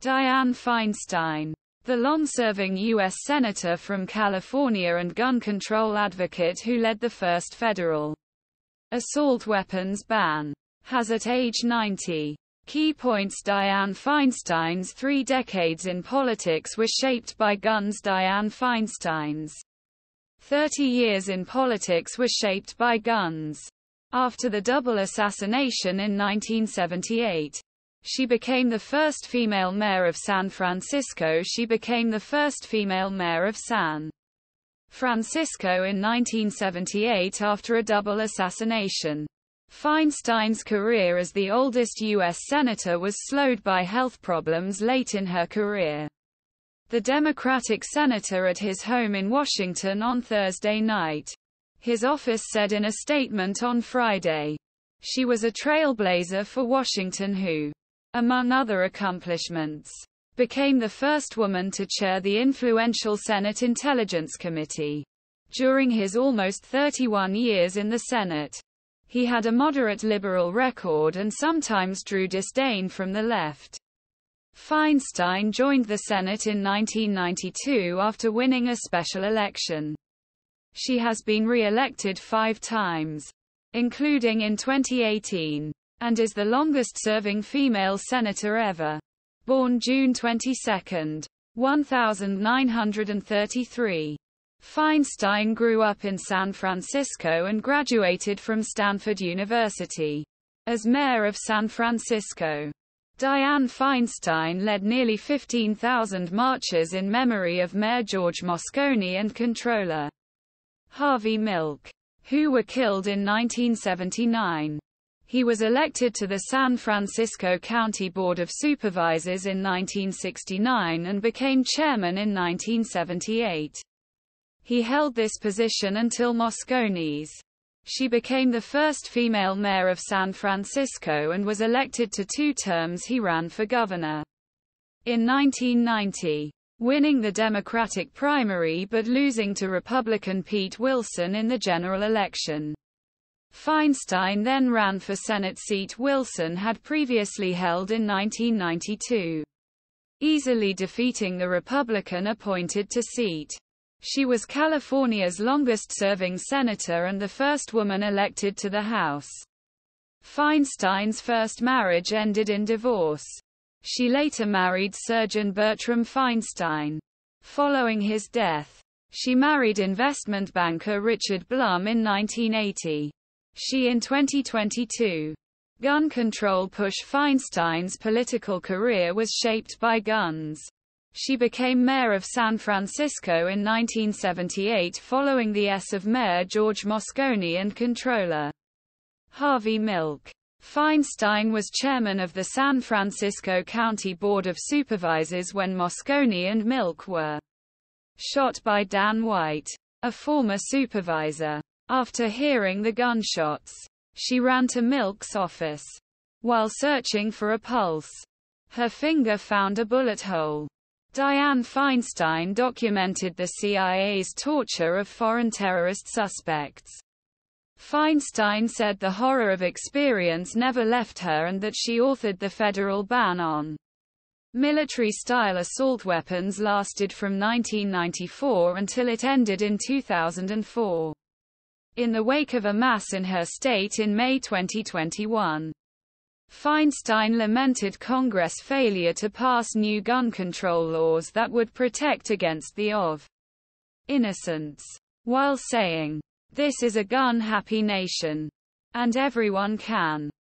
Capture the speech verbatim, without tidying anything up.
Dianne Feinstein, the long-serving U S Senator from California and gun control advocate who led the first federal assault weapons ban, has at age ninety. Key points: Dianne Feinstein's three decades in politics were shaped by guns. Dianne Feinstein's thirty years in politics were shaped by guns. After the double assassination in nineteen seventy-eight, she became the first female mayor of San Francisco. She became the first female mayor of San Francisco in nineteen seventy-eight after a double assassination. Feinstein's career as the oldest U S senator was slowed by health problems late in her career. The Democratic senator at his home in Washington on Thursday night. His office said in a statement on Friday, "She was a trailblazer for Washington who, among other accomplishments, became the first woman to chair the influential Senate Intelligence Committee." During his almost thirty-one years in the Senate, he had a moderate liberal record and sometimes drew disdain from the left. Feinstein joined the Senate in nineteen ninety-two after winning a special election. She has been re-elected five times, including in twenty eighteen, and is the longest-serving female senator ever. Born June twenty-second, nineteen thirty-three. Feinstein grew up in San Francisco and graduated from Stanford University. As mayor of San Francisco, Dianne Feinstein led nearly fifteen thousand marches in memory of Mayor George Moscone and controller Harvey Milk, who were killed in nineteen seventy-nine. He was elected to the San Francisco County Board of Supervisors in nineteen sixty-nine and became chairman in nineteen seventy-eight. He held this position until Moscone's. She became the first female mayor of San Francisco and was elected to two terms. He ran for governor in nineteen ninety, winning the Democratic primary but losing to Republican Pete Wilson in the general election. Feinstein then ran for Senate seat Wilson had previously held in nineteen ninety-two, easily defeating the Republican appointed to seat. She was California's longest-serving senator and the first woman elected to the House. Feinstein's first marriage ended in divorce. She later married surgeon Bertram Feinstein. Following his death, she married investment banker Richard Blum in nineteen eighty. She in twenty twenty-two. Gun control push. Feinstein's political career was shaped by guns. She became mayor of San Francisco in nineteen seventy-eight following the death of Mayor George Moscone and controller Harvey Milk. Feinstein was chairman of the San Francisco County Board of Supervisors when Moscone and Milk were shot by Dan White, a former supervisor. After hearing the gunshots, she ran to Milk's office. While searching for a pulse, her finger found a bullet hole. Dianne Feinstein documented the C I A's torture of foreign terrorist suspects. Feinstein said the horror of experience never left her and that she authored the federal ban on military-style assault weapons lasted from nineteen ninety-four until it ended in two thousand four. In the wake of a mass in her state in May twenty twenty-one, Feinstein lamented Congress' failure to pass new gun control laws that would protect against the of innocence, while saying, "This is a gun-happy nation, and everyone can